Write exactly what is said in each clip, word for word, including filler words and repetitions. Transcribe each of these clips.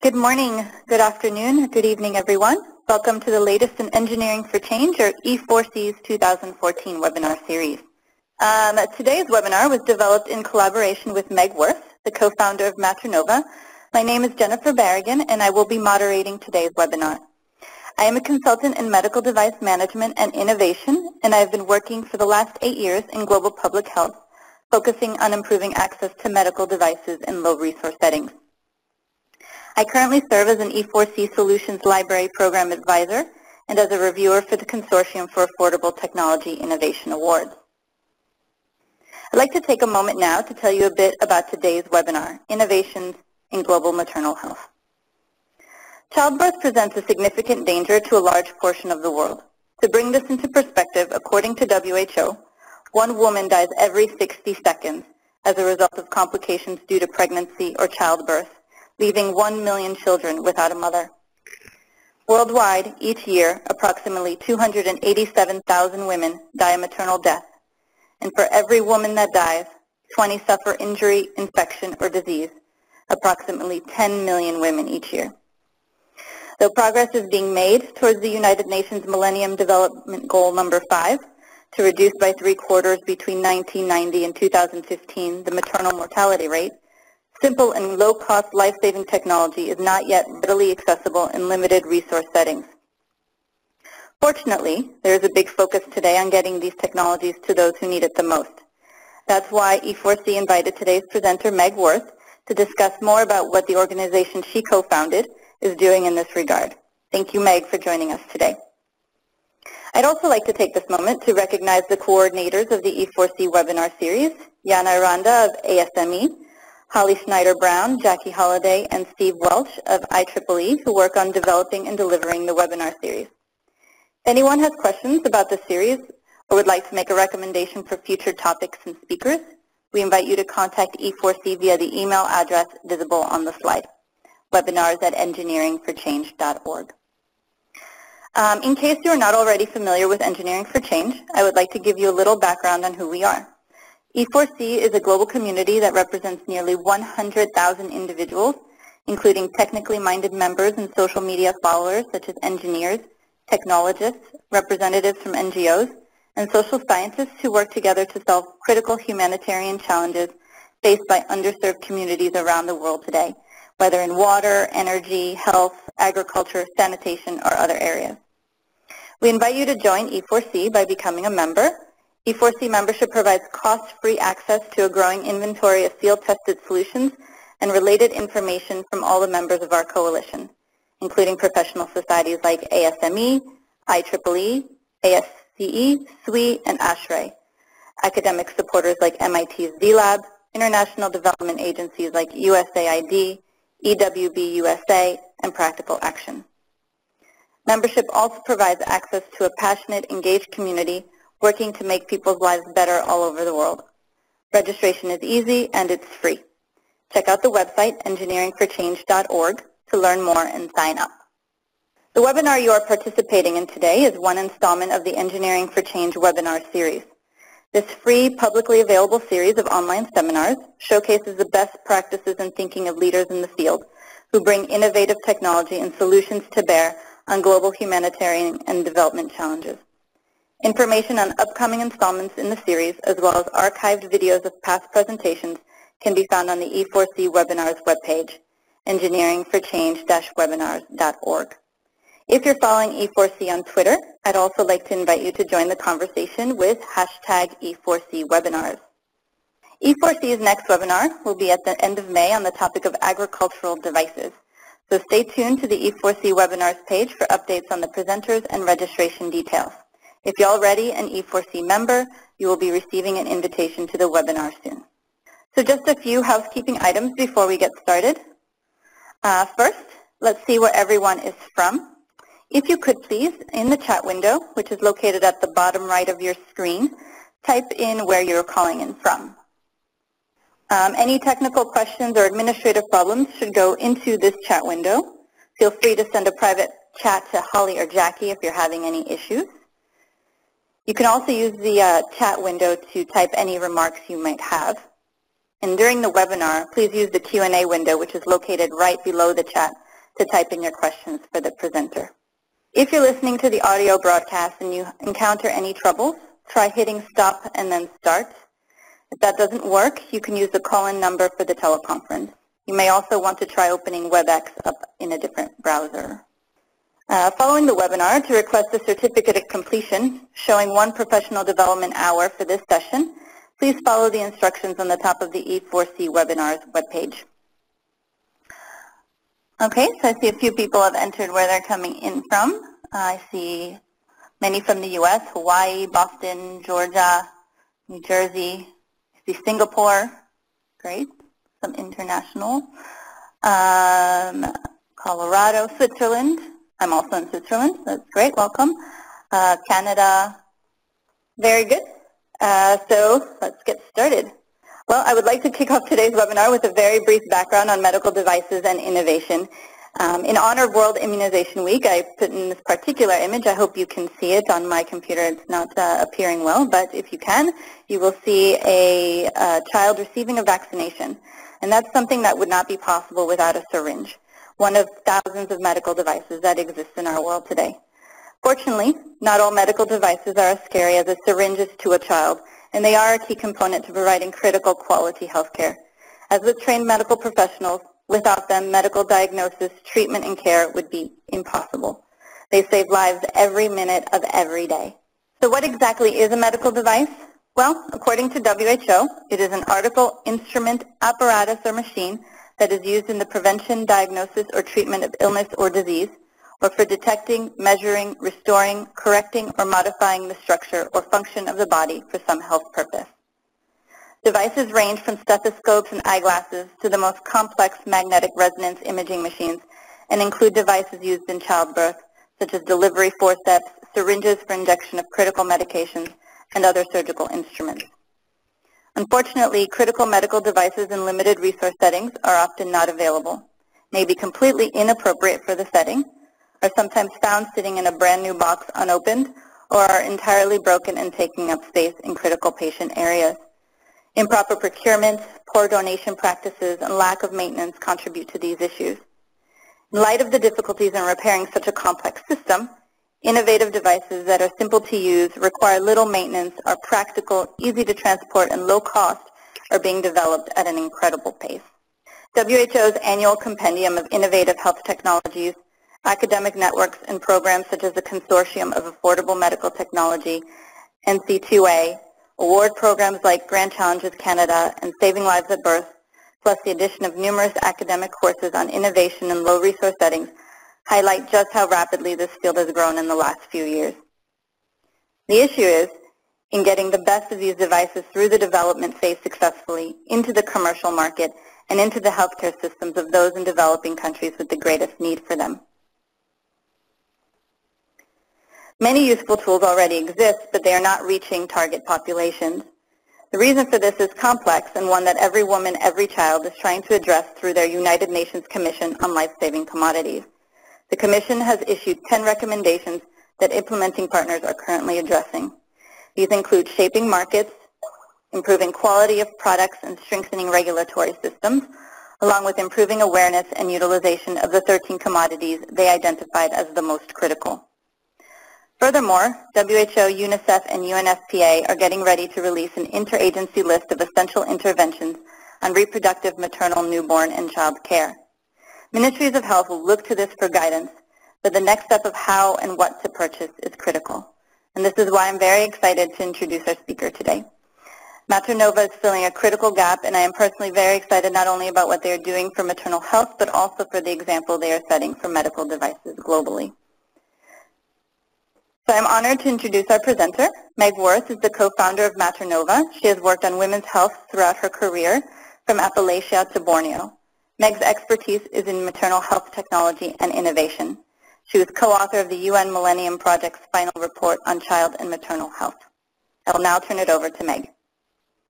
Good morning, good afternoon, good evening, everyone. Welcome to the latest in Engineering for Change, or E four C's two thousand fourteen webinar series. Um, today's webinar was developed in collaboration with Meg Wirth, the co-founder of Maternova. My name is Jennifer Barrigan, and I will be moderating today's webinar. I am a consultant in medical device management and innovation, and I have been working for the last eight years in global public health, focusing on improving access to medical devices in low-resource settings. I currently serve as an E four C Solutions Library Program Advisor and as a reviewer for the Consortium for Affordable Technology Innovation Awards. I'd like to take a moment now to tell you a bit about today's webinar, Innovations in Global Maternal Health. Childbirth presents a significant danger to a large portion of the world. To bring this into perspective, according to W H O, one woman dies every sixty seconds as a result of complications due to pregnancy or childbirth, leaving one million children without a mother. Worldwide, each year, approximately two hundred eighty-seven thousand women die a maternal death, and for every woman that dies, twenty suffer injury, infection, or disease, approximately ten million women each year. Though progress is being made towards the United Nations Millennium Development Goal number five, to reduce by three quarters between nineteen ninety and two thousand fifteen the maternal mortality rate, simple and low-cost life-saving technology is not yet readily accessible in limited resource settings. Fortunately, there is a big focus today on getting these technologies to those who need it the most. That's why E four C invited today's presenter, Meg Wirth, to discuss more about what the organization she co-founded is doing in this regard. Thank you, Meg, for joining us today. I'd also like to take this moment to recognize the coordinators of the E four C webinar series, Yana Iranda of A S M E, Holly Schneider-Brown, Jackie Holliday, and Steve Welch of I triple E, who work on developing and delivering the webinar series. If anyone has questions about the series or would like to make a recommendation for future topics and speakers, we invite you to contact E four C via the email address visible on the slide, webinars at engineering for change dot org. Um, in case you are not already familiar with Engineering for Change, I would like to give you a little background on who we are. E four C is a global community that represents nearly one hundred thousand individuals, including technically minded members and social media followers such as engineers, technologists, representatives from N G Os, and social scientists who work together to solve critical humanitarian challenges faced by underserved communities around the world today, whether in water, energy, health, agriculture, sanitation, or other areas. We invite you to join E four C by becoming a member. E four C membership provides cost-free access to a growing inventory of field-tested solutions and related information from all the members of our coalition, including professional societies like A S M E, I triple E, A S C E, S W E, and ASHRAE, academic supporters like M I T's D lab, international development agencies like U S A I D, E W B U S A, and Practical Action. Membership also provides access to a passionate, engaged community working to make people's lives better all over the world. Registration is easy and it's free. Check out the website engineering for change dot org to learn more and sign up. The webinar you are participating in today is one installment of the Engineering for Change webinar series. This free, publicly available series of online seminars showcases the best practices and thinking of leaders in the field who bring innovative technology and solutions to bear on global humanitarian and development challenges. Information on upcoming installments in the series, as well as archived videos of past presentations, can be found on the E four C webinars webpage, engineering for change dash webinars dot org. If you're following E four C on Twitter, I'd also like to invite you to join the conversation with hashtag E four C webinars. E four C's next webinar will be at the end of May on the topic of agricultural devices. So stay tuned to the E four C webinars page for updates on the presenters and registration details. If you're already an E four C member, you will be receiving an invitation to the webinar soon. So just a few housekeeping items before we get started. Uh, first, let's see where everyone is from. If you could please, in the chat window, which is located at the bottom right of your screen, type in where you're calling in from. Um, any technical questions or administrative problems should go into this chat window. Feel free to send a private chat to Holly or Jackie if you're having any issues. You can also use the uh, chat window to type any remarks you might have. And during the webinar, please use the Q and A window, which is located right below the chat, to type in your questions for the presenter. If you're listening to the audio broadcast and you encounter any troubles, try hitting stop and then start. If that doesn't work, you can use the call-in number for the teleconference. You may also want to try opening WebEx up in a different browser. Uh, following the webinar, to request a certificate of completion showing one professional development hour for this session, please follow the instructions on the top of the E four C webinars webpage. Okay, so I see a few people have entered where they're coming in from. I see many from the U S, Hawaii, Boston, Georgia, New Jersey. I see Singapore. Great. Some international. Um, Colorado, Switzerland. I'm also in Switzerland, so that's great, welcome. Uh, Canada, very good. Uh, so let's get started. Well, I would like to kick off today's webinar with a very brief background on medical devices and innovation. Um, in honor of World Immunization Week, I put in this particular image. I hope you can see it on my computer. It's not uh, appearing well, but if you can, you will see a, a child receiving a vaccination. And that's something that would not be possible without a syringe, one of thousands of medical devices that exist in our world today. Fortunately, not all medical devices are as scary as a syringe is to a child, and they are a key component to providing critical quality health care. As with trained medical professionals, without them, medical diagnosis, treatment, and care would be impossible. They save lives every minute of every day. So what exactly is a medical device? Well, according to W H O, it is an article, instrument, apparatus, or machine that is used in the prevention, diagnosis, or treatment of illness or disease, or for detecting, measuring, restoring, correcting, or modifying the structure or function of the body for some health purpose. Devices range from stethoscopes and eyeglasses to the most complex magnetic resonance imaging machines, and include devices used in childbirth, such as delivery forceps, syringes for injection of critical medications, and other surgical instruments. Unfortunately, critical medical devices in limited resource settings are often not available, may be completely inappropriate for the setting, are sometimes found sitting in a brand new box unopened, or are entirely broken and taking up space in critical patient areas. Improper procurement, poor donation practices, and lack of maintenance contribute to these issues. In light of the difficulties in repairing such a complex system, innovative devices that are simple to use, require little maintenance, are practical, easy to transport, and low cost are being developed at an incredible pace. W H O's annual compendium of innovative health technologies, academic networks, and programs such as the Consortium of Affordable Medical Technology, N C two A, award programs like Grand Challenges Canada and Saving Lives at Birth, plus the addition of numerous academic courses on innovation in low-resource settings, highlight just how rapidly this field has grown in the last few years. The issue is in getting the best of these devices through the development phase successfully into the commercial market and into the healthcare systems of those in developing countries with the greatest need for them. Many useful tools already exist, but they are not reaching target populations. The reason for this is complex and one that every woman, every child is trying to address through their United Nations Commission on Life-Saving Commodities. The Commission has issued ten recommendations that implementing partners are currently addressing. These include shaping markets, improving quality of products and strengthening regulatory systems, along with improving awareness and utilization of the thirteen commodities they identified as the most critical. Furthermore, W H O, UNICEF, and U N F P A are getting ready to release an interagency list of essential interventions on reproductive, maternal, newborn, and child care. Ministries of Health will look to this for guidance, but the next step of how and what to purchase is critical. And this is why I'm very excited to introduce our speaker today. Maternova is filling a critical gap, and I am personally very excited not only about what they are doing for maternal health, but also for the example they are setting for medical devices globally. So I'm honored to introduce our presenter. Meg Wirth is the co-founder of Maternova. She has worked on women's health throughout her career, from Appalachia to Borneo. Meg's expertise is in maternal health technology and innovation. She was co-author of the U N Millennium Project's final report on child and maternal health. I will now turn it over to Meg.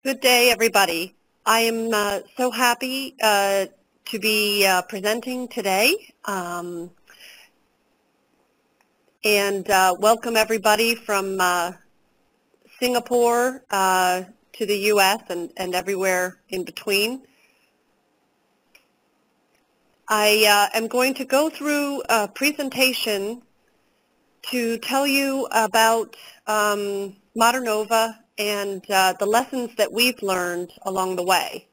Good day, everybody. I am uh, so happy uh, to be uh, presenting today. Um, and uh, welcome, everybody, from uh, Singapore uh, to the U S and, and everywhere in between. I uh, am going to go through a presentation to tell you about um, Maternova and uh, the lessons that we've learned along the way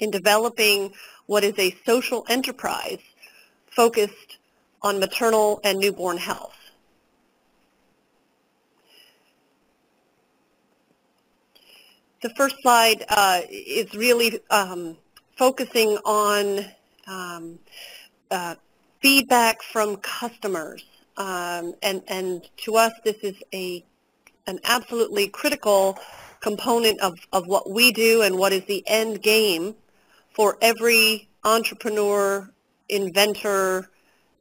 in developing what is a social enterprise focused on maternal and newborn health. The first slide uh, is really um, focusing on um, uh, feedback from customers. Um, and, and to us, this is a, an absolutely critical component of, of what we do and what is the end game for every entrepreneur, inventor,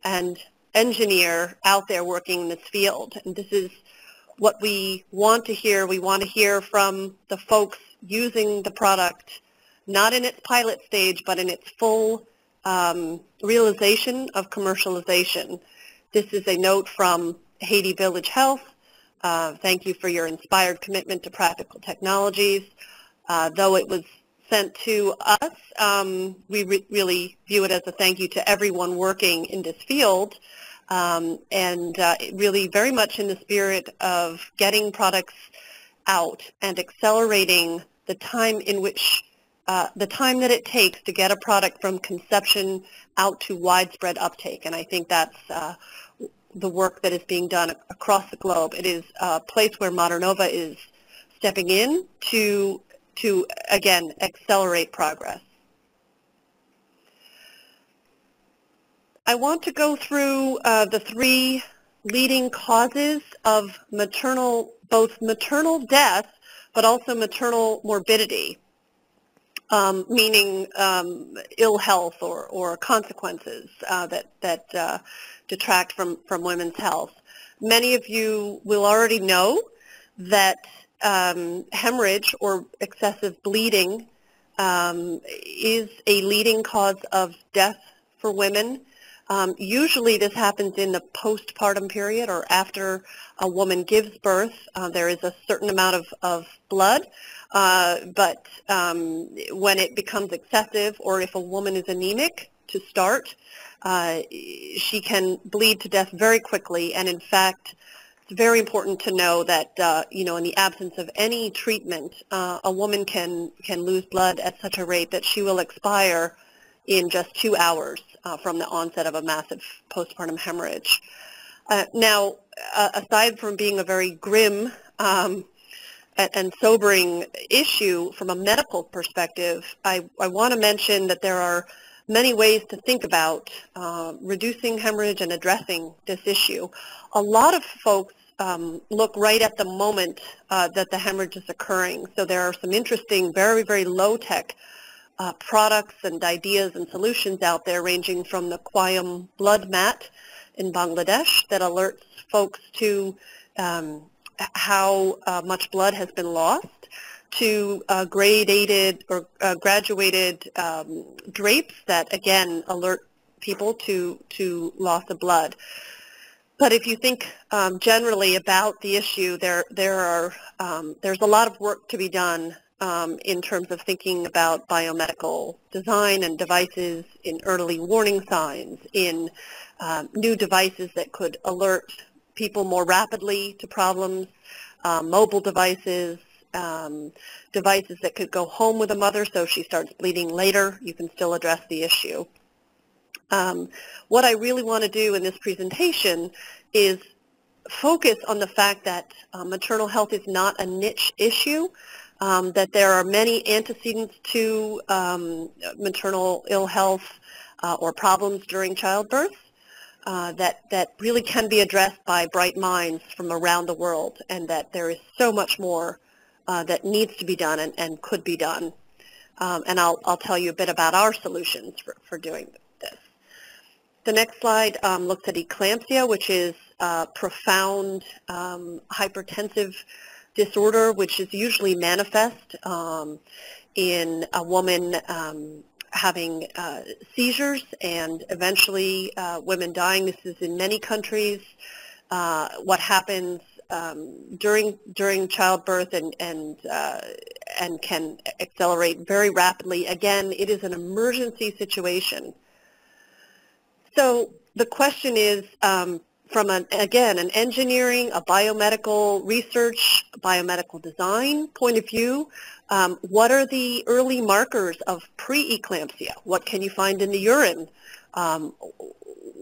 and engineer out there working in this field. And this is what we want to hear. We want to hear from the folks using the product, not in its pilot stage, but in its full um, realization of commercialization. This is a note from Haiti Village Health. Uh, thank you for your inspired commitment to practical technologies. Uh, though it was sent to us, um, we re really view it as a thank you to everyone working in this field, um, and uh, really very much in the spirit of getting products out and accelerating the time in which Uh, the time that it takes to get a product from conception out to widespread uptake. And I think that's uh, the work that is being done across the globe. It is a place where Maternova is stepping in to, to again, accelerate progress. I want to go through uh, the three leading causes of maternal, both maternal death, but also maternal morbidity. Um, meaning um, ill health or, or consequences uh, that, that uh, detract from, from women's health. Many of you will already know that um, hemorrhage or excessive bleeding um, is a leading cause of death for women. Um, usually this happens in the postpartum period or after a woman gives birth. Uh, there is a certain amount of, of blood. Uh, but um, when it becomes excessive, or if a woman is anemic to start, uh, she can bleed to death very quickly. And in fact, it's very important to know that uh, you know, in the absence of any treatment, uh, a woman can can lose blood at such a rate that she will expire in just two hours uh, from the onset of a massive postpartum hemorrhage. Uh, now, uh, aside from being a very grim um, and sobering issue from a medical perspective, I, I want to mention that there are many ways to think about uh, reducing hemorrhage and addressing this issue. A lot of folks um, look right at the moment uh, that the hemorrhage is occurring. So there are some interesting, very, very low-tech uh, products and ideas and solutions out there, ranging from the Qayyam blood mat in Bangladesh that alerts folks to um, how uh, much blood has been lost, to uh, gradated or uh, graduated um, drapes that, again, alert people to, to loss of blood. But if you think um, generally about the issue, there, there are, um, there's a lot of work to be done um, in terms of thinking about biomedical design and devices, in early warning signs, in um, new devices that could alert people more rapidly to problems, uh, mobile devices, um, devices that could go home with a mother so if she starts bleeding later, you can still address the issue. Um, what I really want to do in this presentation is focus on the fact that uh, maternal health is not a niche issue, um, that there are many antecedents to um, maternal ill health uh, or problems during childbirth. Uh, that, that really can be addressed by bright minds from around the world, and that there is so much more uh, that needs to be done and, and could be done. Um, and I'll, I'll tell you a bit about our solutions for, for doing this. The next slide um, looks at eclampsia, which is a profound um, hypertensive disorder, which is usually manifest um, in a woman um, having uh, seizures and eventually uh, women dying. This is in many countries. Uh, what happens um, during during childbirth and and uh, and can accelerate very rapidly. Again, it is an emergency situation So the question is, um, from, an, again, an engineering, a biomedical research, biomedical design point of view, um, what are the early markers of pre-eclampsia? What can you find in the urine? Um,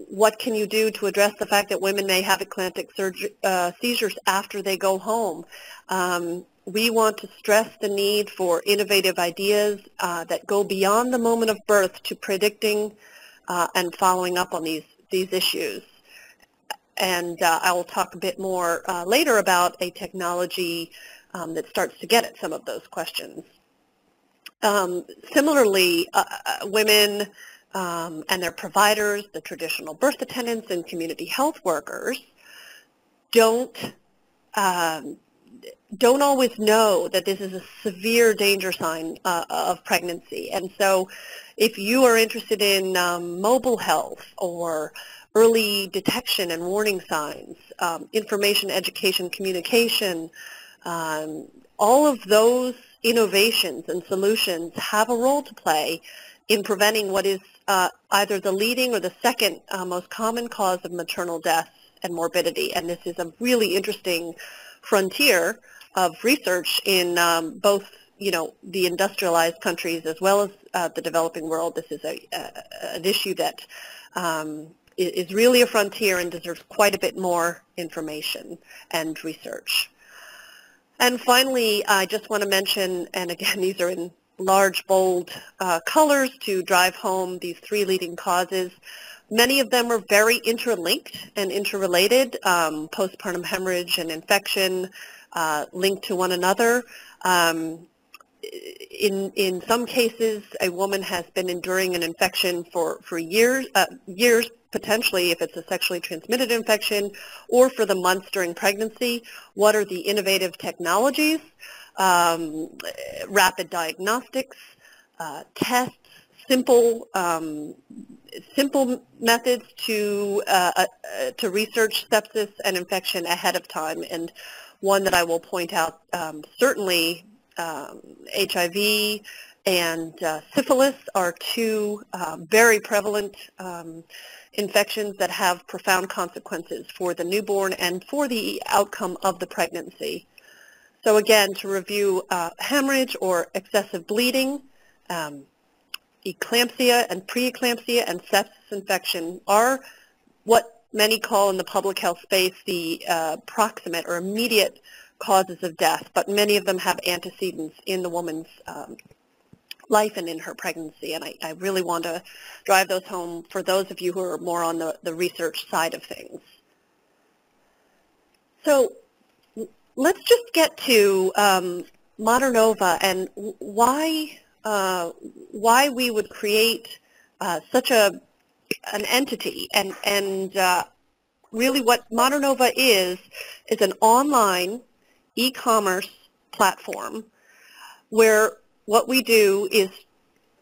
what can you do to address the fact that women may have eclamptic uh, seizures after they go home? Um, we want to stress the need for innovative ideas uh, that go beyond the moment of birth to predicting uh, and following up on these, these issues. And uh, I will talk a bit more uh, later about a technology um, that starts to get at some of those questions. Um, similarly, uh, women um, and their providers, the traditional birth attendants and community health workers, don't, um, don't always know that this is a severe danger sign uh, of pregnancy. And so if you are interested in um, mobile health or early detection and warning signs, um, information, education, communication, um, all of those innovations and solutions have a role to play in preventing what is uh, either the leading or the second uh, most common cause of maternal death and morbidity. And this is a really interesting frontier of research in um, both, you know, the industrialized countries as well as uh, the developing world. This is a, a, an issue that um, is really a frontier and deserves quite a bit more information and research. And finally, I just want to mention, and again, these are in large, bold uh, colors to drive home these three leading causes. Many of them are very interlinked and interrelated, um, postpartum hemorrhage and infection uh, linked to one another. Um, In, in some cases, a woman has been enduring an infection for, for years, uh, years potentially if it's a sexually transmitted infection, or for the months during pregnancy. What are the innovative technologies? Um, rapid diagnostics, uh, tests, simple, um, simple methods to, uh, uh, to research sepsis and infection ahead of time. And one that I will point out um, certainly, Um, H I V and uh, syphilis are two uh, very prevalent um, infections that have profound consequences for the newborn and for the outcome of the pregnancy. So again, to review, uh, hemorrhage or excessive bleeding, um, eclampsia and preeclampsia, and sepsis infection are what many call in the public health space the uh, proximate or immediate causes of death, but many of them have antecedents in the woman's um, life and in her pregnancy. And I, I really want to drive those home for those of you who are more on the, the research side of things. So let's just get to um, Maternova and why, uh, why we would create uh, such a, an entity, and, and uh, really what Maternova is, is an online e-commerce platform where what we do is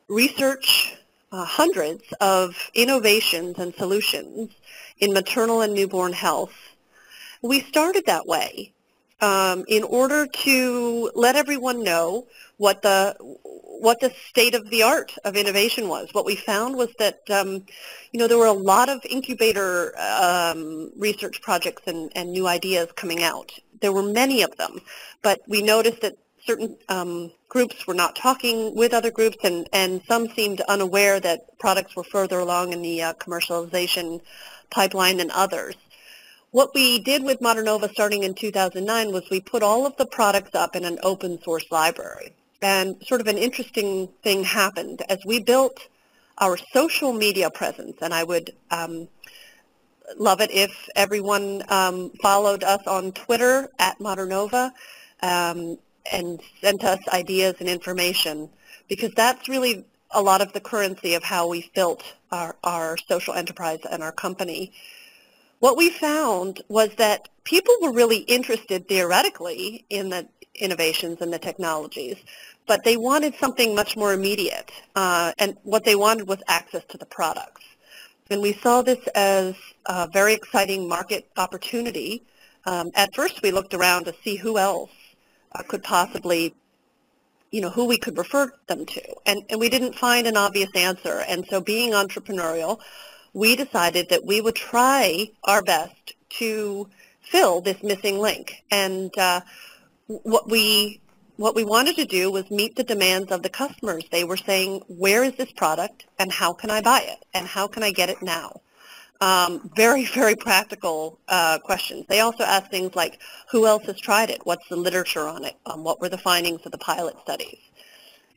research uh, hundreds of innovations and solutions in maternal and newborn health. We started that way um, in order to let everyone know what the what the state of the art of innovation was. What we found was that um, you know, there were a lot of incubator um, research projects and, and new ideas coming out. There were many of them, but we noticed that certain um, groups were not talking with other groups, and, and some seemed unaware that products were further along in the uh, commercialization pipeline than others. What we did with Maternova starting in two thousand nine was we put all of the products up in an open source library. And sort of an interesting thing happened as we built our social media presence, and I would um, love it if everyone um, followed us on Twitter at Maternova um, and sent us ideas and information, because that's really a lot of the currency of how we built our, our social enterprise and our company. What we found was that people were really interested theoretically in the innovations and the technologies, but they wanted something much more immediate, uh, and what they wanted was access to the products. And we saw this as a very exciting market opportunity. Um, at first, we looked around to see who else uh, could possibly, you know, who we could refer them to. And, and we didn't find an obvious answer. And so being entrepreneurial, we decided that we would try our best to fill this missing link. And uh, what we what we wanted to do was meet the demands of the customers. They were saying, where is this product and how can I buy it and how can I get it now? Um, very, very practical uh, questions. They also asked things like, who else has tried it? What's the literature on it? Um, what were the findings of the pilot studies?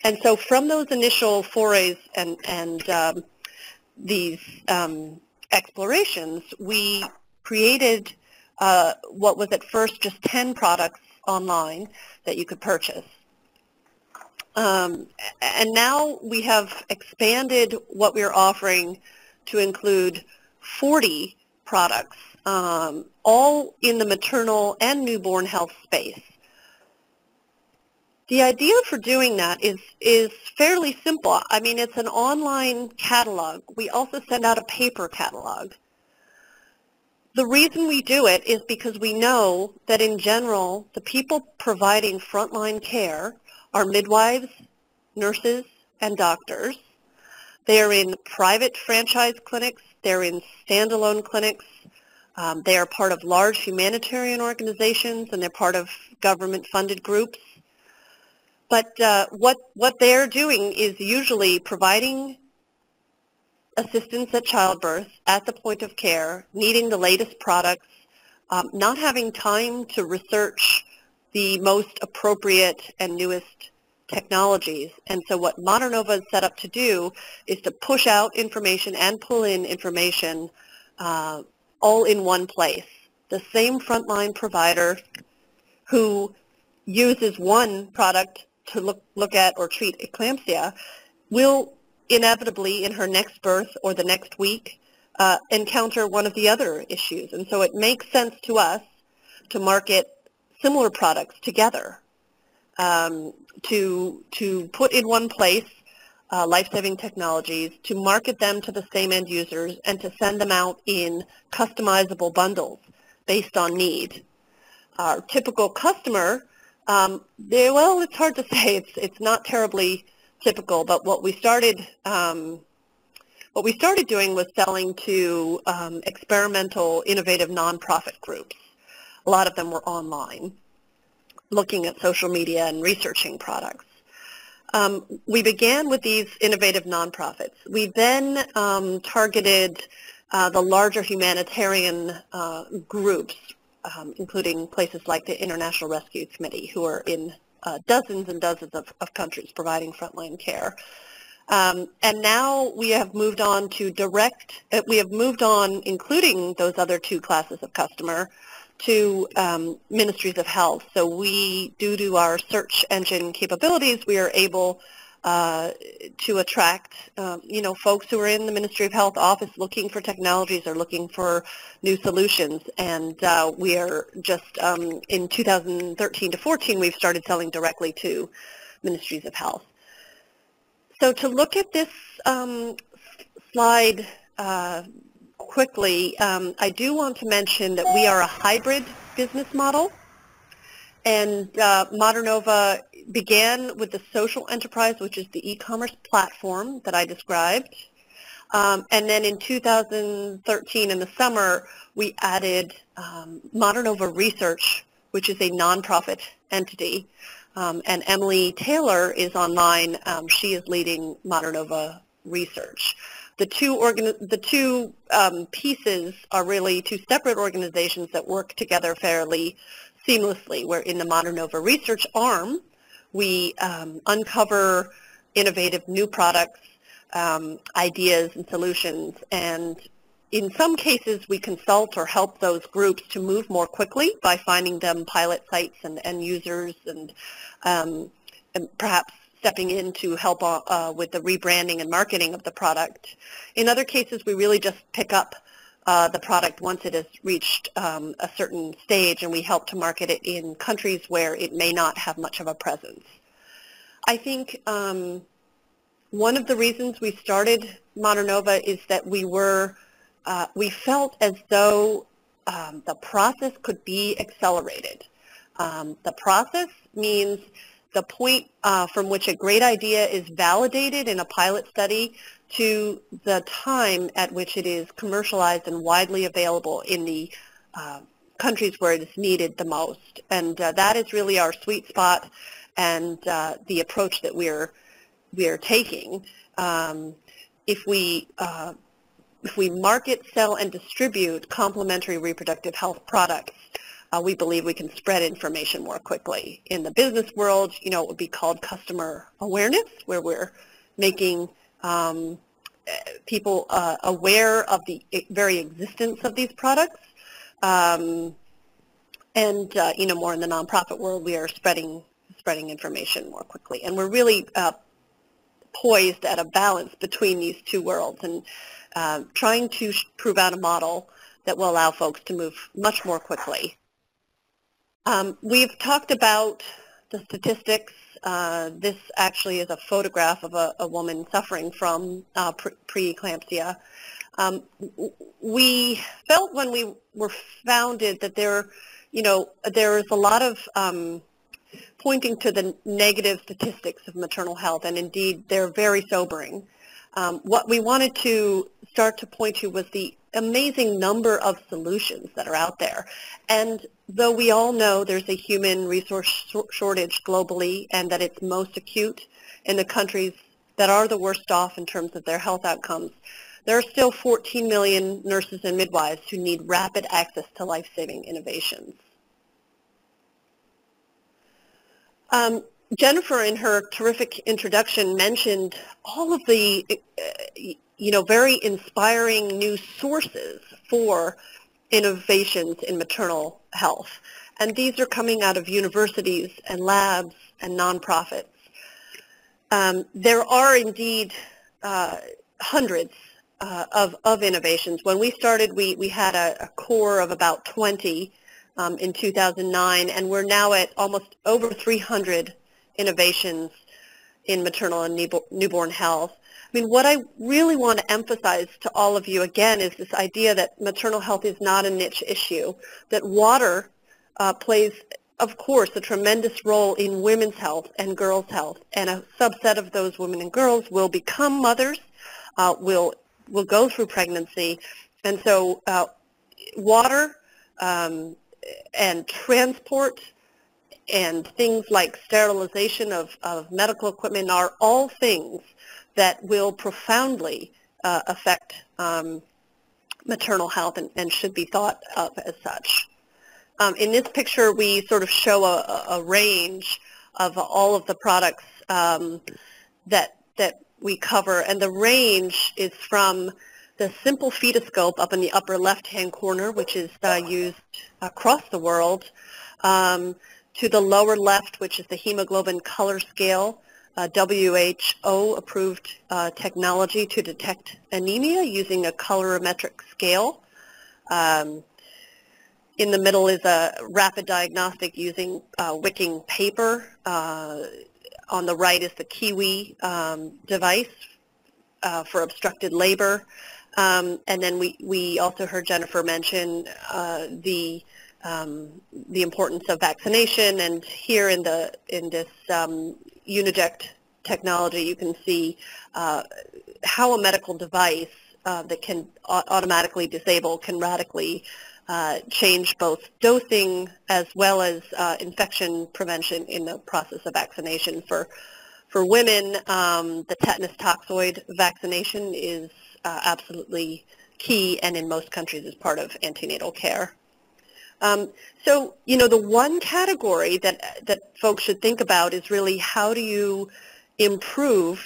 And so from those initial forays and, and um, these um, explorations, we created uh, what was at first just ten products online that you could purchase. Um, and now we have expanded what we're offering to include forty products, um, all in the maternal and newborn health space. The idea for doing that is, is fairly simple. I mean, it's an online catalog. We also send out a paper catalog. The reason we do it is because we know that in general, the people providing frontline care are midwives, nurses, and doctors. They are in private franchise clinics. They're in standalone clinics. Um, they are part of large humanitarian organizations, and they're part of government-funded groups. But uh, what, what they're doing is usually providing assistance at childbirth, at the point of care, needing the latest products, um, not having time to research the most appropriate and newest technologies. And so what Maternova is set up to do is to push out information and pull in information uh, all in one place. The same frontline provider who uses one product to look, look at or treat eclampsia will inevitably in her next birth or the next week uh, encounter one of the other issues. And so it makes sense to us to market similar products together. Um, to to put in one place uh, life-saving technologies, to market them to the same end users, and to send them out in customizable bundles based on need. Our typical customer, um, they, well, it's hard to say. It's it's not terribly typical. But what we started um, what we started doing was selling to um, experimental, innovative nonprofit groups. A lot of them were online, looking at social media and researching products. Um, we began with these innovative nonprofits. We then um, targeted uh, the larger humanitarian uh, groups, um, including places like the International Rescue Committee, who are in uh, dozens and dozens of, of countries providing frontline care. Um, and now we have moved on to direct, uh, we have moved on, including those other two classes of customer, to um, ministries of health. So we, due to our search engine capabilities, we are able uh, to attract, um, you know, folks who are in the Ministry of Health office looking for technologies or looking for new solutions. And uh, we are just, um, in two thousand thirteen to fourteen, we've started selling directly to ministries of health. So to look at this um, slide, uh, quickly, um, I do want to mention that we are a hybrid business model, and uh, Maternova began with the social enterprise, which is the e-commerce platform that I described, um, and then in two thousand thirteen in the summer we added um, Maternova Research, which is a nonprofit entity, um, and Emily Taylor is online. Um, she is leading Maternova Research. The two, organi the two um, pieces are really two separate organizations that work together fairly seamlessly, where in the Maternova Research arm, we um, uncover innovative new products, um, ideas, and solutions. And in some cases, we consult or help those groups to move more quickly by finding them pilot sites and end users and, um, and perhaps stepping in to help uh, with the rebranding and marketing of the product. In other cases, we really just pick up uh, the product once it has reached um, a certain stage, and we help to market it in countries where it may not have much of a presence. I think um, one of the reasons we started Maternova is that we were, uh, we felt as though um, the process could be accelerated. Um, the process means the point uh, from which a great idea is validated in a pilot study to the time at which it is commercialized and widely available in the uh, countries where it is needed the most. And uh, that is really our sweet spot and uh, the approach that we're, we're taking. Um, if we uh, If we market, sell, and distribute complementary reproductive health products, uh, we believe we can spread information more quickly. In the business world, you know, it would be called customer awareness, where we're making um, people uh, aware of the very existence of these products. Um, and, uh, you know, more in the nonprofit world, we are spreading, spreading information more quickly. And we're really uh, poised at a balance between these two worlds. And, Uh, trying to sh prove out a model that will allow folks to move much more quickly. Um, we've talked about the statistics. Uh, this actually is a photograph of a, a woman suffering from uh, pre-eclampsia. Um, we felt when we were founded that there, you know, there is a lot of um, pointing to the negative statistics of maternal health, and indeed they're very sobering. Um, what we wanted to start to point to was the amazing number of solutions that are out there. And though we all know there's a human resource sh shortage globally and that it's most acute in the countries that are the worst off in terms of their health outcomes, there are still fourteen million nurses and midwives who need rapid access to life-saving innovations. Um, Jennifer, in her terrific introduction, mentioned all of the, you know, very inspiring new sources for innovations in maternal health. And these are coming out of universities and labs and nonprofits. Um, there are indeed uh, hundreds uh, of, of innovations. When we started, we, we had a, a core of about twenty um, in two thousand nine, and we're now at almost over three hundred innovations in maternal and newborn health. I mean, what I really want to emphasize to all of you again is this idea that maternal health is not a niche issue, that water uh, plays, of course, a tremendous role in women's health and girls' health, and a subset of those women and girls will become mothers, uh, will, will go through pregnancy, and so uh, water um, and transport and things like sterilization of, of medical equipment are all things that will profoundly uh, affect um, maternal health and, and should be thought of as such. Um, in this picture, we sort of show a, a range of all of the products um, that, that we cover, and the range is from the simple fetoscope up in the upper left-hand corner, which is uh, used across the world, um, to the lower left, which is the hemoglobin color scale, uh, W H O-approved uh, technology to detect anemia using a colorimetric scale. Um, in the middle is a rapid diagnostic using uh, wicking paper. Uh, on the right is the Kiwi um, device uh, for obstructed labor. Um, and then we, we also heard Jennifer mention uh, the Um, the importance of vaccination, and here in the in this um, Uniject technology, you can see uh, how a medical device uh, that can automatically disable can radically uh, change both dosing as well as uh, infection prevention in the process of vaccination. For for women, um, the tetanus toxoid vaccination is uh, absolutely key, and in most countries is part of antenatal care. Um, so, you know, the one category that, that folks should think about is really how do you improve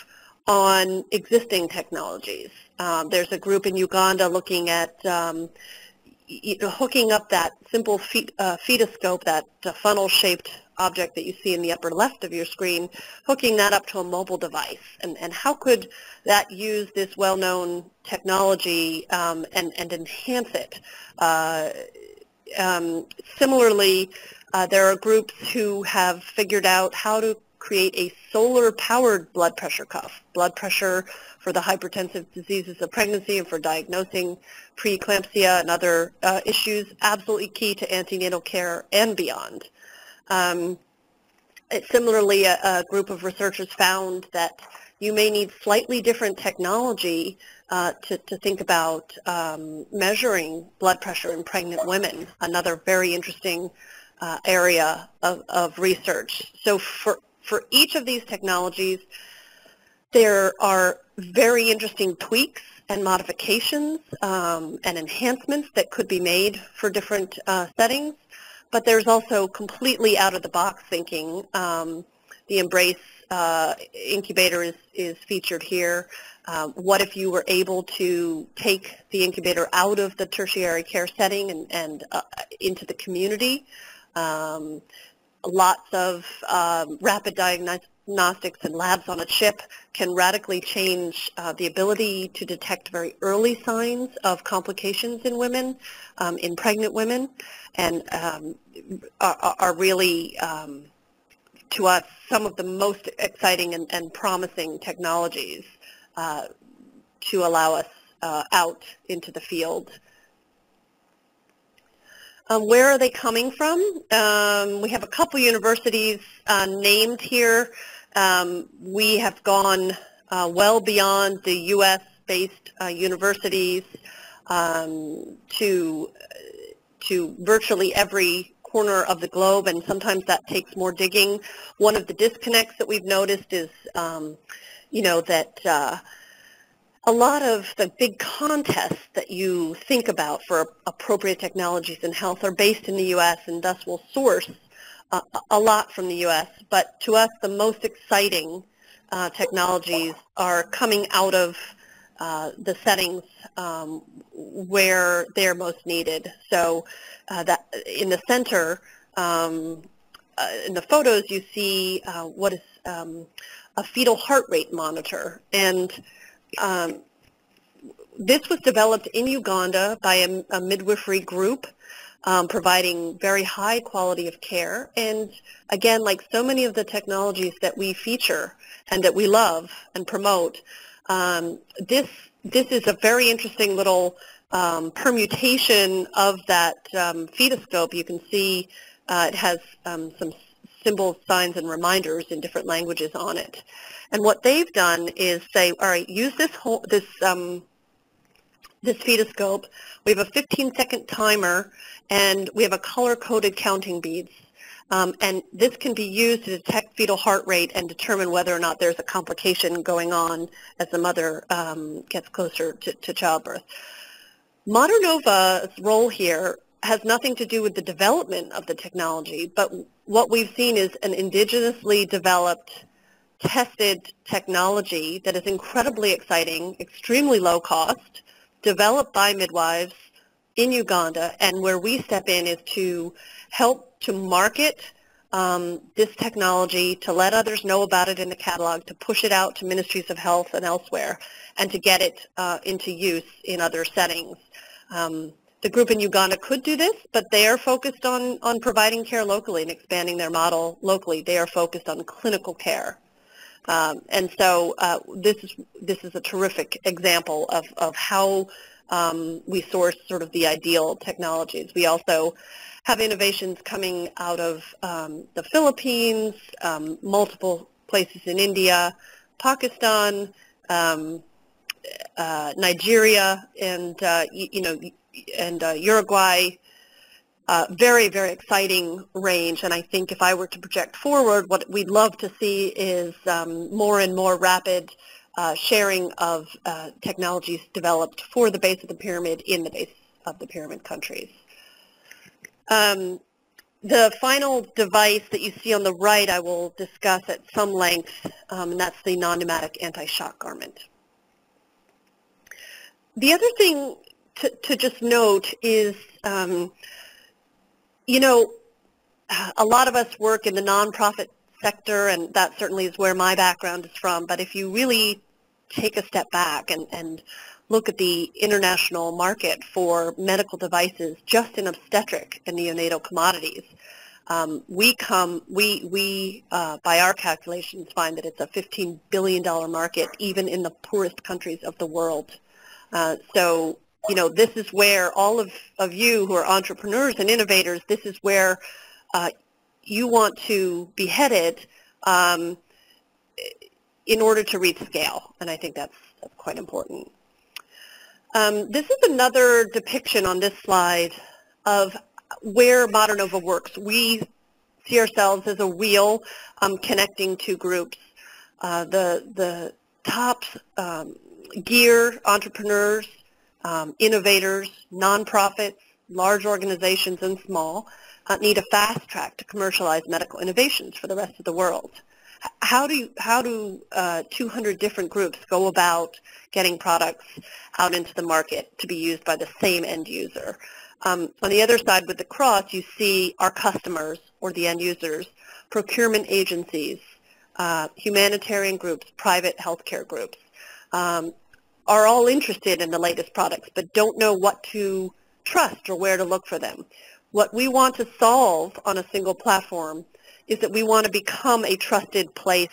on existing technologies. Um, there's a group in Uganda looking at um, you know, hooking up that simple fet uh, fetoscope, that uh, funnel-shaped object that you see in the upper left of your screen, hooking that up to a mobile device. And, and how could that use this well-known technology um, and, and enhance it? Uh, Um, similarly, uh, there are groups who have figured out how to create a solar-powered blood pressure cuff, blood pressure for the hypertensive diseases of pregnancy and for diagnosing preeclampsia and other uh, issues, absolutely key to antenatal care and beyond. Um, Similarly, a, a group of researchers found that you may need slightly different technology uh, to, to think about um, measuring blood pressure in pregnant women, another very interesting uh, area of, of research. So for, for each of these technologies, there are very interesting tweaks and modifications um, and enhancements that could be made for different uh, settings, but there's also completely out-of-the-box thinking. Um, the Embrace uh, incubator is, is featured here. Um, what if you were able to take the incubator out of the tertiary care setting and, and uh, into the community? Um, lots of um, rapid diagnostics and labs on a chip can radically change uh, the ability to detect very early signs of complications in women, um, in pregnant women, and um, are, are really, um, to us, some of the most exciting and, and promising technologies uh, to allow us uh, out into the field. Um, where are they coming from? Um, we have a couple universities uh, named here. Um, we have gone uh, well beyond the U S-based uh, universities um, to, to virtually every corner of the globe, and sometimes that takes more digging. One of the disconnects that we've noticed is, um, you know, that uh, a lot of the big contests that you think about for appropriate technologies in health are based in the U S and thus will source Uh, a lot from the U S, but to us the most exciting uh, technologies are coming out of uh, the settings um, where they're most needed. So uh, that in the center, um, uh, in the photos you see uh, what is um, a fetal heart rate monitor, and um, this was developed in Uganda by a, a midwifery group, Um, providing very high quality of care. And again, like so many of the technologies that we feature and that we love and promote, um, this this is a very interesting little um, permutation of that um, fetoscope. You can see uh, it has um, some symbols, signs, and reminders in different languages on it. And what they've done is say, all right, use this whole this um, this fetoscope. We have a fifteen second timer, and we have a color-coded counting beads. Um, and this can be used to detect fetal heart rate and determine whether or not there's a complication going on as the mother um, gets closer to, to childbirth. Modernova's role here has nothing to do with the development of the technology, but what we've seen is an indigenously developed, tested technology that is incredibly exciting, extremely low cost, developed by midwives in Uganda, and where we step in is to help to market um, this technology, to let others know about it in the catalog, to push it out to ministries of health and elsewhere, and to get it uh, into use in other settings. Um, the group in Uganda could do this, but they are focused on, on providing care locally and expanding their model locally. They are focused on clinical care. Um, and so uh, this is, this is a terrific example of, of how Um, we source sort of the ideal technologies. We also have innovations coming out of um, the Philippines, um, multiple places in India, Pakistan, um, uh, Nigeria, and uh, you, you know, and uh, Uruguay. Uh, very, very exciting range. And I think if I were to project forward, what we'd love to see is um, more and more rapid Uh, sharing of uh, technologies developed for the base of the pyramid in the base of the pyramid countries. Um, the final device that you see on the right I will discuss at some length, um, and that's the non-pneumatic anti-shock garment. The other thing to, to just note is, um, you know, a lot of us work in the nonprofit sector, and that certainly is where my background is from, but if you really take a step back and, and look at the international market for medical devices just in obstetric and neonatal commodities, um, we come, we, we uh, by our calculations, find that it's a fifteen billion dollar market even in the poorest countries of the world. Uh, so, you know, this is where all of, of you who are entrepreneurs and innovators, this is where uh, you want to be headed um, in order to reach scale, and I think that's, that's quite important. Um, this is another depiction on this slide of where Maternova works. We see ourselves as a wheel um, connecting two groups. Uh, the, the top um, gear, entrepreneurs, um, innovators, nonprofits, large organizations and small, uh, need a fast track to commercialize medical innovations for the rest of the world. How do, you, how do uh, two hundred different groups go about getting products out into the market to be used by the same end user? Um, on the other side with the cross, you see our customers or the end users, procurement agencies, uh, humanitarian groups, private healthcare groups, um, are all interested in the latest products but don't know what to trust or where to look for them. What we want to solve on a single platform is that we want to become a trusted place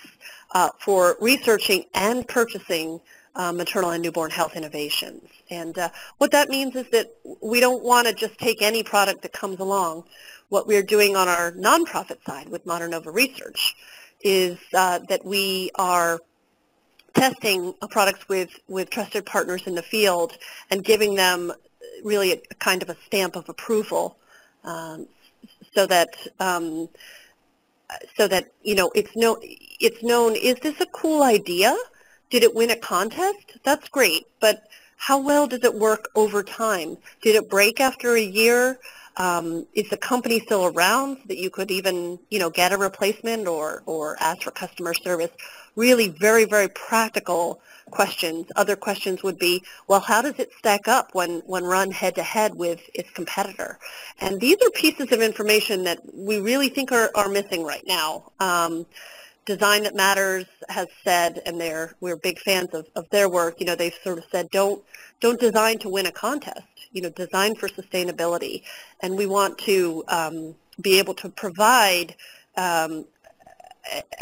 uh, for researching and purchasing uh, maternal and newborn health innovations. And uh, what that means is that we don't want to just take any product that comes along. What we're doing on our nonprofit side with Maternova Research is uh, that we are testing products with, with trusted partners in the field and giving them really a kind of a stamp of approval um, so that um, so that you know it's no it's known, is this a cool idea? Did it win a contest? That's great, but how well does it work over time? Did it break after a year? Um, is the company still around so that you could even you know get a replacement or or ask for customer service? Really very, very practical questions. Other questions would be, well, how does it stack up when, when run head-to-head with its competitor? And these are pieces of information that we really think are, are missing right now. Um, Design That Matters has said, and they're, we're big fans of, of their work, you know, they've sort of said, don't, don't design to win a contest, you know, design for sustainability. And we want to um, be able to provide um,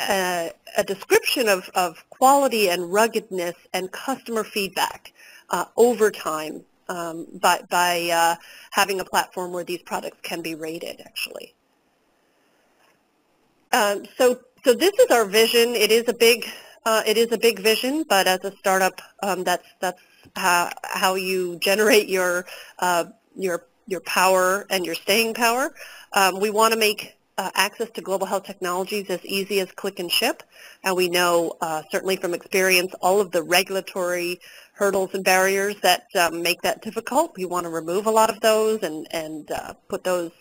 A, a description of, of quality and ruggedness and customer feedback uh, over time um, by, by uh, having a platform where these products can be rated, actually. Um, so, so this is our vision. It is a big, uh, it is a big vision, but as a startup, um, that's, that's how, how you generate your, uh, your, your power and your staying power. Um, we want to make Uh, access to global health technologies as easy as click and ship, and we know uh, certainly from experience all of the regulatory hurdles and barriers that um, make that difficult. We want to remove a lot of those and, and uh, put those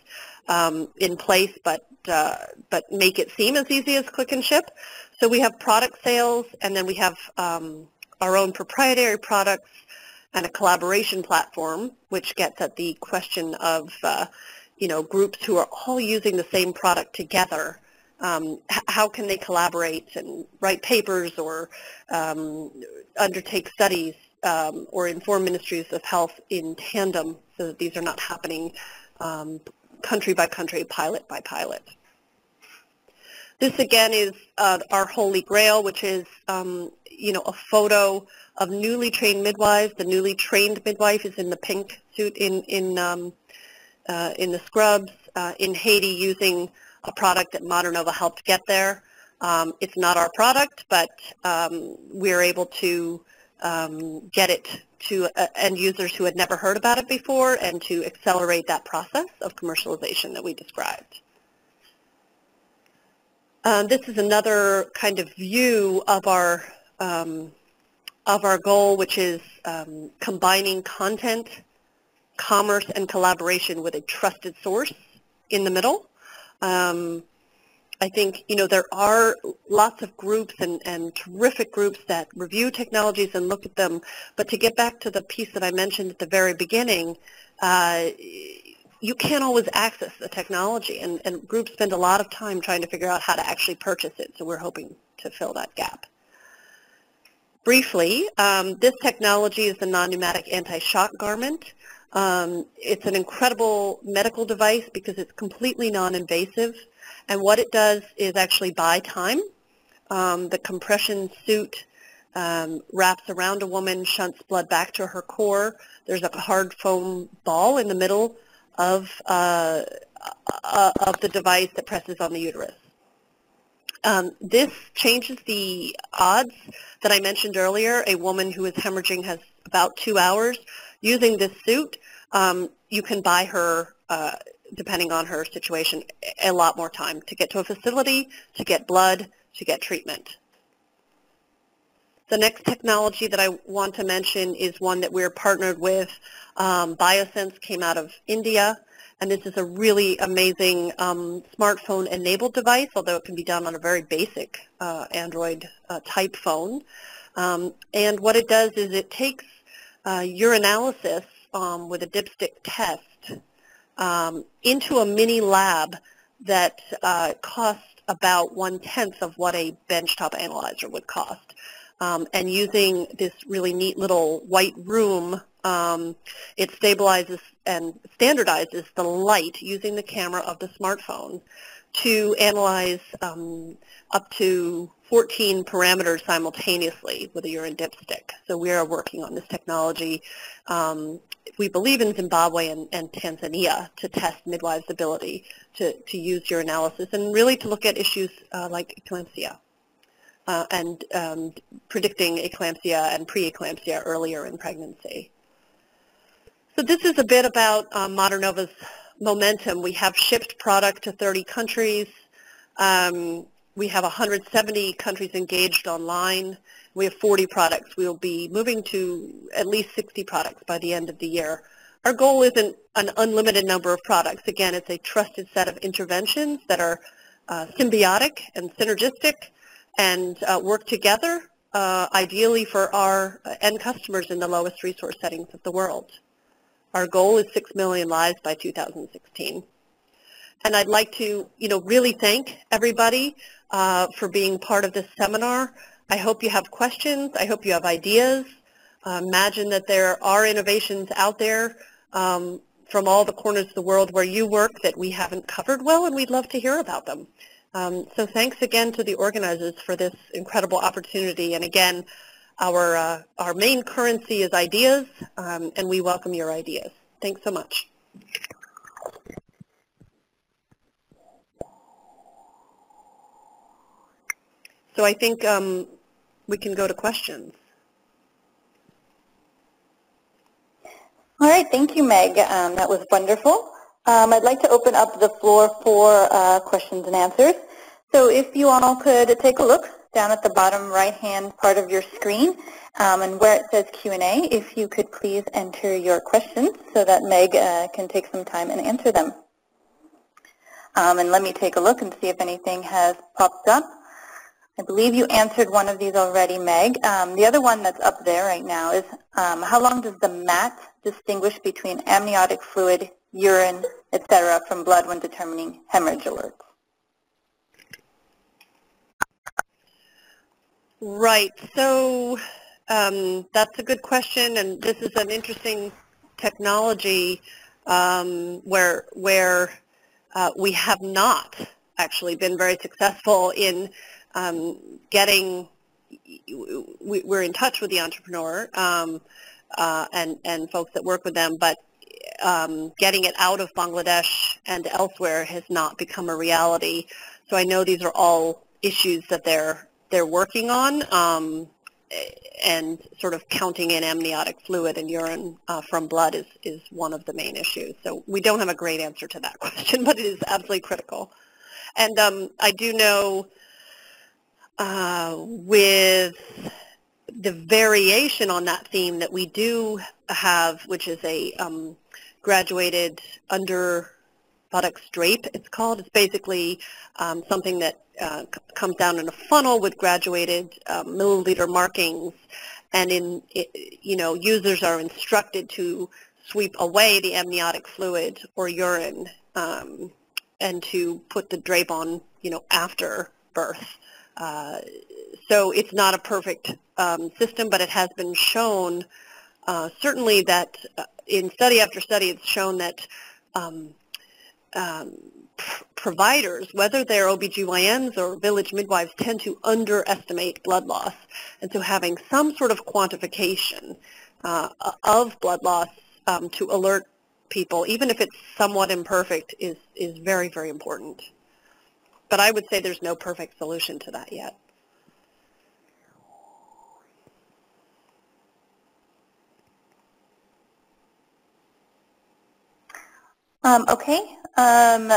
um, in place, but, uh, but make it seem as easy as click and ship. So we have product sales, and then we have um, our own proprietary products and a collaboration platform, which gets at the question of uh, you know, groups who are all using the same product together, um, how can they collaborate and write papers or um, undertake studies um, or inform ministries of health in tandem so that these are not happening um, country by country, pilot by pilot. This again is uh, our holy grail, which is, um, you know, a photo of newly trained midwives. The newly trained midwife is in the pink suit in, in um, Uh, in the scrubs uh, in Haiti using a product that Maternova helped get there. Um, it's not our product, but um, we're able to um, get it to uh, end users who had never heard about it before and to accelerate that process of commercialization that we described. Um, this is another kind of view of our, um, of our goal, which is um, combining content, commerce, and collaboration with a trusted source in the middle. Um, I think, you know, there are lots of groups and, and terrific groups that review technologies and look at them, but to get back to the piece that I mentioned at the very beginning, uh, you can't always access the technology, and, and groups spend a lot of time trying to figure out how to actually purchase it, so we're hoping to fill that gap. Briefly, um, this technology is the non-pneumatic anti-shock garment. Um, it's an incredible medical device because it's completely non-invasive, and what it does is actually buy time. Um, the compression suit um, wraps around a woman, shunts blood back to her core. There's a hard foam ball in the middle of, uh, uh, of the device that presses on the uterus. Um, this changes the odds that I mentioned earlier. A woman who is hemorrhaging has about two hours. Using this suit, um, you can buy her, uh, depending on her situation, a lot more time to get to a facility, to get blood, to get treatment. The next technology that I want to mention is one that we're partnered with. Um, BioSense came out of India, and this is a really amazing um, smartphone-enabled device, although it can be done on a very basic uh, Android-type uh, phone. Um, and what it does is it takes uh, urinalysis um, with a dipstick test um, into a mini lab that uh, costs about one-tenth of what a benchtop analyzer would cost. Um, and using this really neat little white room, um, it stabilizes and standardizes the light using the camera of the smartphone to analyze um, up to fourteen parameters simultaneously with a urine dipstick. So we are working on this technology. Um, we believe in Zimbabwe and, and Tanzania to test midwives' ability to, to use urinalysis and really to look at issues uh, like eclampsia. Uh, and um, predicting eclampsia and preeclampsia earlier in pregnancy. So this is a bit about um, Maternova's momentum. We have shipped product to thirty countries. Um, we have one hundred seventy countries engaged online. We have forty products. We'll be moving to at least sixty products by the end of the year. Our goal isn't an unlimited number of products. Again, it's a trusted set of interventions that are uh, symbiotic and synergistic, and uh, work together, uh, ideally for our end customers in the lowest resource settings of the world. Our goal is six million lives by two thousand sixteen. And I'd like to, you know, really thank everybody uh, for being part of this seminar. I hope you have questions. I hope you have ideas. Uh, imagine that there are innovations out there um, from all the corners of the world where you work that we haven't covered well, and we'd love to hear about them. Um, so thanks again to the organizers for this incredible opportunity. And again, our, uh, our main currency is ideas, um, and we welcome your ideas. Thanks so much. So I think um, we can go to questions. All right, thank you, Meg. Um, that was wonderful. Um, I'd like to open up the floor for uh, questions and answers. So if you all could take a look down at the bottom right-hand part of your screen um, and where it says Q and A, if you could please enter your questions so that Meg uh, can take some time and answer them. Um, and let me take a look and see if anything has popped up. I believe you answered one of these already, Meg. Um, the other one that's up there right now is um, how long does the M A T distinguish between amniotic fluid, urine, et cetera, from blood when determining hemorrhage alerts? Right. So um, that's a good question, and this is an interesting technology um, where where uh, we have not actually been very successful in um, getting. We, we're in touch with the entrepreneur um, uh, and and folks that work with them, but. Um, getting it out of Bangladesh and elsewhere has not become a reality. So I know these are all issues that they're they're working on, um, and sort of counting in amniotic fluid and urine uh, from blood is is one of the main issues. So we don't have a great answer to that question, but it is absolutely critical. And um, I do know uh, with the variation on that theme that we do have, which is a um, graduated under buttocks drape, it's called. It's basically um, something that uh, comes down in a funnel with graduated um, milliliter markings, and in it, you know, users are instructed to sweep away the amniotic fluid or urine um, and to put the drape on, you know, after birth. Uh, so it's not a perfect um, system, but it has been shown uh, certainly that uh, in study after study, it's shown that um, um, pr providers, whether they're O B G Y Ns or village midwives, tend to underestimate blood loss. And so having some sort of quantification uh, of blood loss um, to alert people, even if it's somewhat imperfect, is, is very, very important. But I would say there's no perfect solution to that yet. Um, okay, um,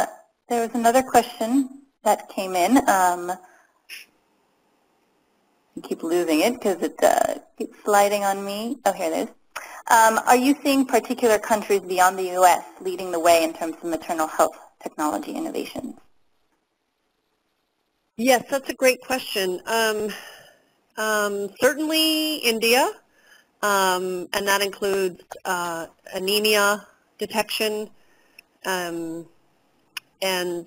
there was another question that came in. Um, I keep losing it because it uh, keeps sliding on me. Oh, here it is. Um, are you seeing particular countries beyond the U S leading the way in terms of maternal health technology innovations? Yes, that's a great question. Um, um, certainly India, um, and that includes uh, anemia detection, Um, and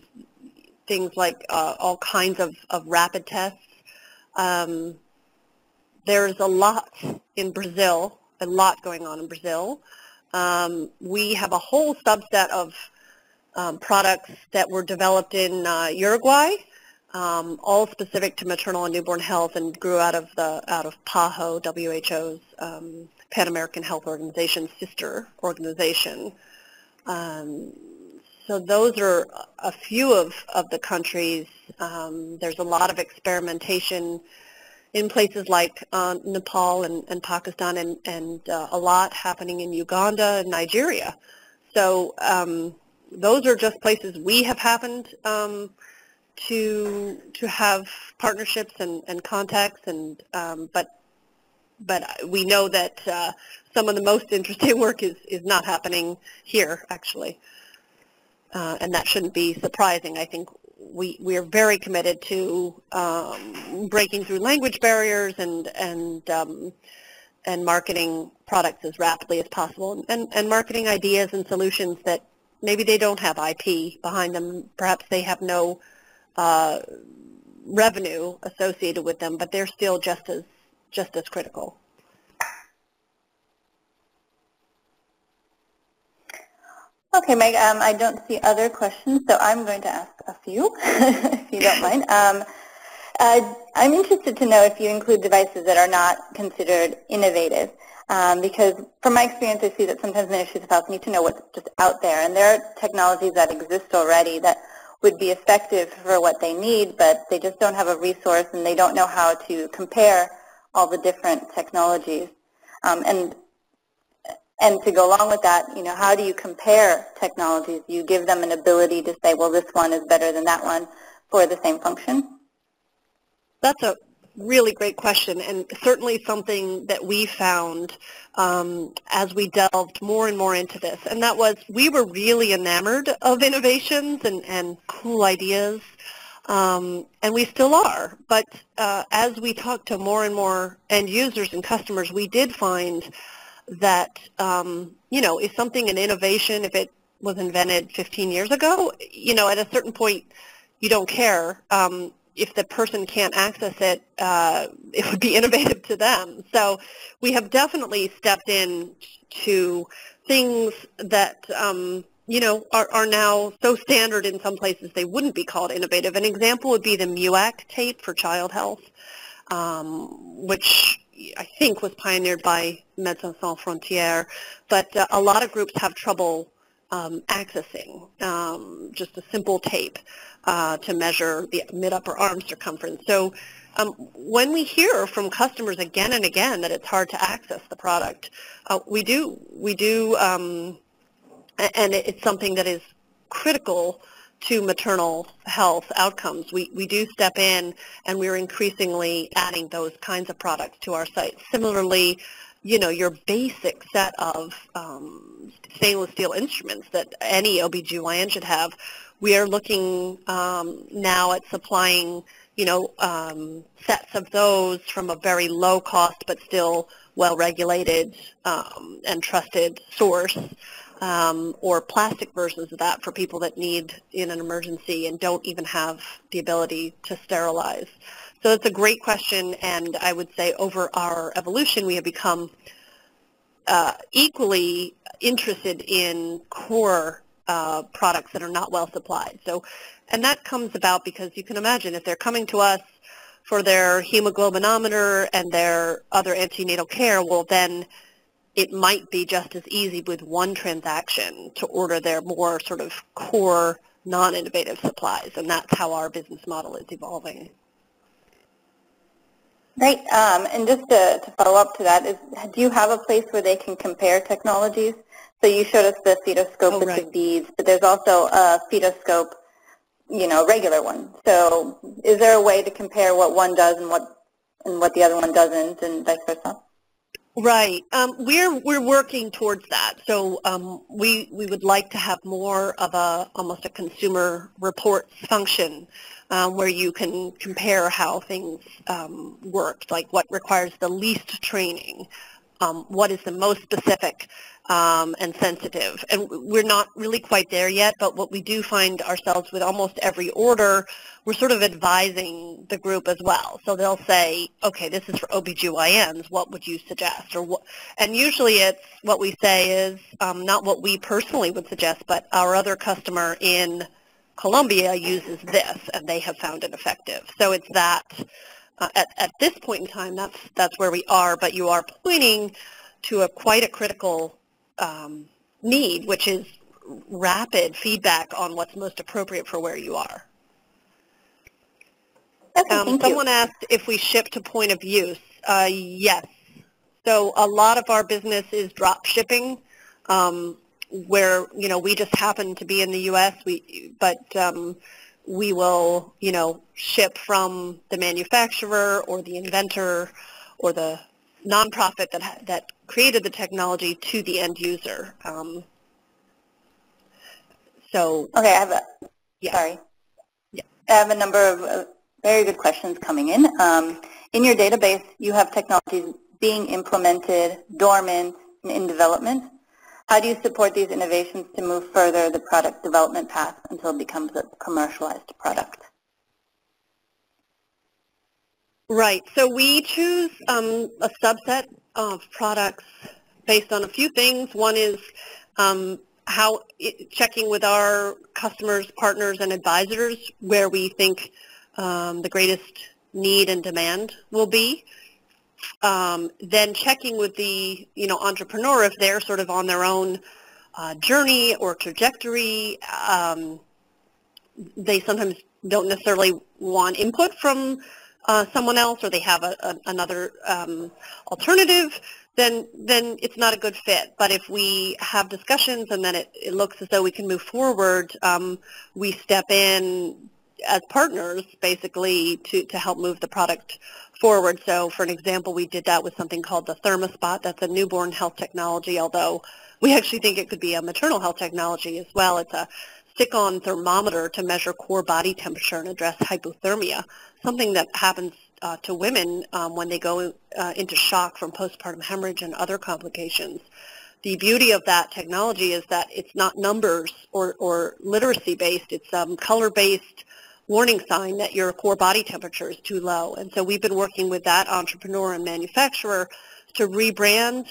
things like uh, all kinds of, of rapid tests. Um, there's a lot in Brazil, a lot going on in Brazil. Um, we have a whole subset of um, products that were developed in uh, Uruguay, um, all specific to maternal and newborn health, and grew out of the out of PAHO, W H O's um, Pan American Health Organization sister organization. Um, so those are a few of, of the countries. Um, there's a lot of experimentation in places like uh, Nepal and, and Pakistan, and, and uh, a lot happening in Uganda and Nigeria. So um, those are just places we have happened um, to to have partnerships and, and contacts, and um, but but we know that uh, some of the most interesting work is, is not happening here, actually. Uh, and that shouldn't be surprising. I think we, we are very committed to um, breaking through language barriers and, and, um, and marketing products as rapidly as possible, and, and marketing ideas and solutions that maybe they don't have I P behind them. Perhaps they have no uh, revenue associated with them, but they're still just as, just as critical. Okay, Meg, um, I don't see other questions, so I'm going to ask a few, if you don't mind. Um, uh, I'm interested to know if you include devices that are not considered innovative, um, because from my experience, I see that sometimes ministries of health need to know what's just out there, and there are technologies that exist already that would be effective for what they need, but they just don't have a resource, and they don't know how to compare all the different technologies. Um, and And to go along with that, you know, how do you compare technologies? You give them an ability to say, well, this one is better than that one for the same function? That's a really great question, and certainly something that we found um, as we delved more and more into this. And that was, we were really enamored of innovations and, and cool ideas, um, and we still are. But uh, as we talked to more and more end users and customers, we did find that, um, you know, is something an innovation if it was invented fifteen years ago? You know, at a certain point, you don't care. Um, if the person can't access it, uh, it would be innovative to them. So we have definitely stepped in to things that, um, you know, are, are now so standard in some places they wouldn't be called innovative. An example would be the M U A C tape for child health, um, which I think was pioneered by Médecins Sans Frontières, but uh, a lot of groups have trouble um, accessing um, just a simple tape uh, to measure the mid-upper arm circumference. So um, when we hear from customers again and again that it's hard to access the product, uh, we do, we do, um, and it's something that is critical to maternal health outcomes. We, we do step in, and we're increasingly adding those kinds of products to our site. Similarly, you know, your basic set of um, stainless steel instruments that any O B G Y N should have, we are looking um, now at supplying, you know, um, sets of those from a very low cost but still well-regulated um, and trusted source. Um, or plastic versions of that for people that need in an emergency and don't even have the ability to sterilize. So it's a great question, and I would say over our evolution we have become uh, equally interested in core uh, products that are not well supplied. So, and that comes about because you can imagine if they're coming to us for their hemoglobinometer and their other antenatal care, well then it might be just as easy with one transaction to order their more sort of core non-innovative supplies, and that's how our business model is evolving. Great, um, and just to, to follow up to that, is, do you have a place where they can compare technologies? So you showed us the fetoscope with the beads, but there's also a fetoscope, you know, regular one. So is there a way to compare what one does and what and what the other one doesn't, and vice versa? Right. Um, we're we're working towards that. So um, we we would like to have more of a almost a consumer reports function um, where you can compare how things um, worked, like what requires the least training, um, what is the most specific um, and sensitive. And we're not really quite there yet. But what we do find ourselves with almost every order, we're sort of advising the group as well. So they'll say, okay, this is for O B G Y Ns, what would you suggest? Or what? And usually it's what we say is um, not what we personally would suggest, but our other customer in Colombia uses this, and they have found it effective. So it's that, uh, at, at this point in time, that's, that's where we are, but you are pointing to a quite a critical um, need, which is rapid feedback on what's most appropriate for where you are. Um, someone asked if we ship to point of use. Uh, yes. So a lot of our business is drop shipping, um, where, you know, we just happen to be in the U S, we, but um, we will, you know, ship from the manufacturer or the inventor or the nonprofit that, ha that created the technology to the end user. Um, so. Okay, I have a, yeah. sorry. Yeah. I have a number of uh, very good questions coming in. Um, in your database, you have technologies being implemented, dormant, and in development. How do you support these innovations to move further the product development path until it becomes a commercialized product? Right. So we choose um, a subset of products based on a few things. One is um, how it, checking with our customers, partners, and advisors where we think Um, the greatest need and demand will be. Um, then checking with the, you know, entrepreneur if they're sort of on their own uh, journey or trajectory. Um, they sometimes don't necessarily want input from uh, someone else, or they have a, a, another um, alternative. Then, then it's not a good fit. But if we have discussions and then it, it looks as though we can move forward, um, we step in as partners, basically, to, to help move the product forward. So, for an example, we did that with something called the Thermospot. That's a newborn health technology, although we actually think it could be a maternal health technology as well. It's a stick-on thermometer to measure core body temperature and address hypothermia, something that happens uh, to women um, when they go uh, into shock from postpartum hemorrhage and other complications. The beauty of that technology is that it's not numbers or, or literacy-based. It's um, color-based, warning sign that your core body temperature is too low. And so we've been working with that entrepreneur and manufacturer to rebrand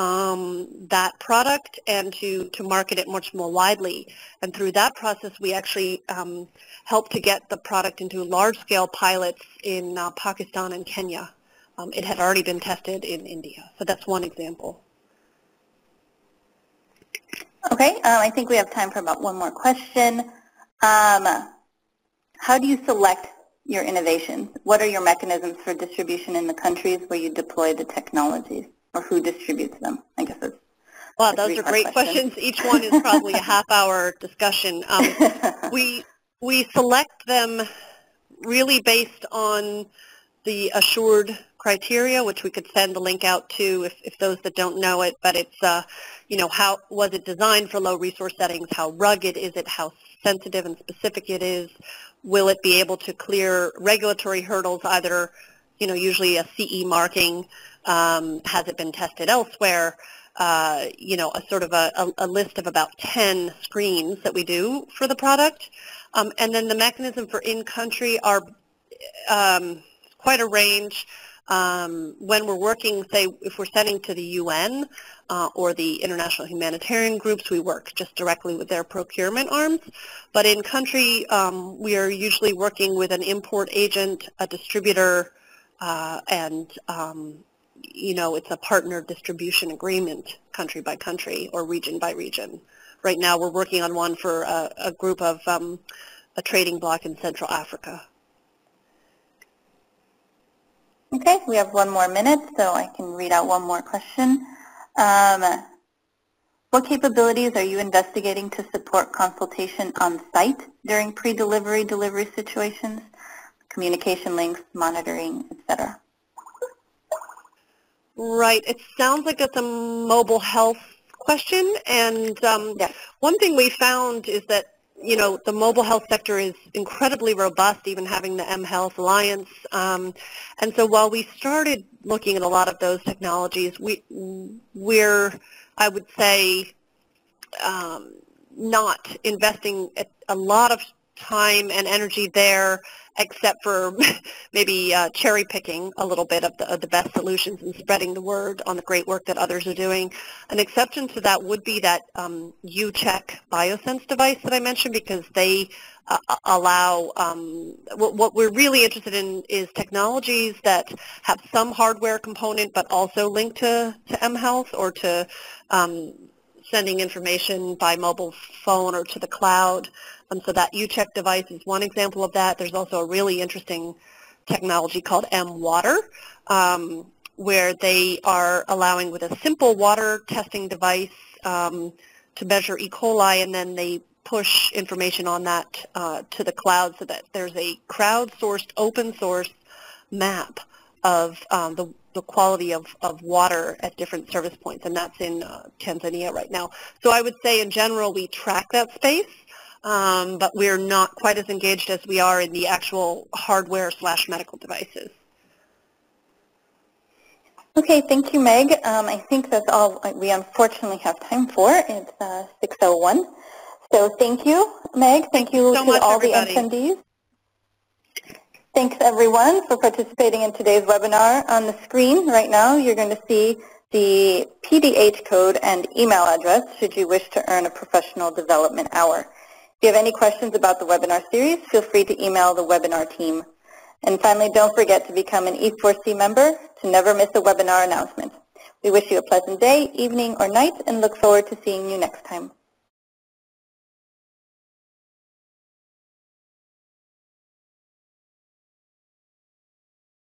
um, that product and to, to market it much more widely. And through that process, we actually um, helped to get the product into large-scale pilots in uh, Pakistan and Kenya. Um, it had already been tested in India. So that's one example. Okay, uh, I think we have time for about one more question. Um, How do you select your innovations? What are your mechanisms for distribution in the countries where you deploy the technologies, or who distributes them? I guess it's Wow, those are great questions. Each one is probably a half-hour discussion. Um, we we select them really based on the assured criteria, which we could send the link out to if, if those that don't know it. But it's uh, you know, how was it designed for low resource settings? How rugged is it? How sensitive and specific it is? Will it be able to clear regulatory hurdles, either, you know, usually a C E marking? Um, has it been tested elsewhere? Uh, you know, a sort of a, a list of about ten screens that we do for the product. Um, and then the mechanism for in-country are um, quite a range. Um, when we're working, say, if we're sending to the U N uh, or the international humanitarian groups, we work just directly with their procurement arms. But in country, um, we are usually working with an import agent, a distributor, uh, and um, you know, it's a partner distribution agreement country by country or region by region. Right now we're working on one for a, a group of um, a trading bloc in Central Africa. Okay, we have one more minute, so I can read out one more question. Um, what capabilities are you investigating to support consultation on site during pre-delivery delivery situations, communication links, monitoring, et cetera? Right. It sounds like it's a mobile health question, and um, yes. One thing we found is that, you know, the mobile health sector is incredibly robust, even having the mHealth Alliance. Um, and so while we started looking at a lot of those technologies, we, we're, I would say, um, not investing a lot of time and energy there, except for maybe uh, cherry picking a little bit of the, of the best solutions and spreading the word on the great work that others are doing. An exception to that would be that um, U-Check BioSense device that I mentioned, because they uh, allow, um, what, what we're really interested in is technologies that have some hardware component but also linked to, to mHealth or to um, sending information by mobile phone or to the cloud. Um, so that U-Check device is one example of that. There's also a really interesting technology called M-Water, um, where they are allowing with a simple water testing device um, to measure E. coli, and then they push information on that uh, to the cloud so that there's a crowdsourced, open source map of um, the, the quality of, of water at different service points, and that's in uh, Tanzania right now. So I would say in general we track that space. Um, but we're not quite as engaged as we are in the actual hardware slash medical devices. Okay, thank you, Meg. Um, I think that's all we unfortunately have time for. It's uh, six oh one. So thank you, Meg. Thank you to all the attendees. Thanks, everyone, for participating in today's webinar. On the screen right now, you're going to see the P D H code and email address should you wish to earn a professional development hour. If you have any questions about the webinar series, feel free to email the webinar team. And finally, don't forget to become an E four C member to never miss a webinar announcement. We wish you a pleasant day, evening, or night, and look forward to seeing you next time.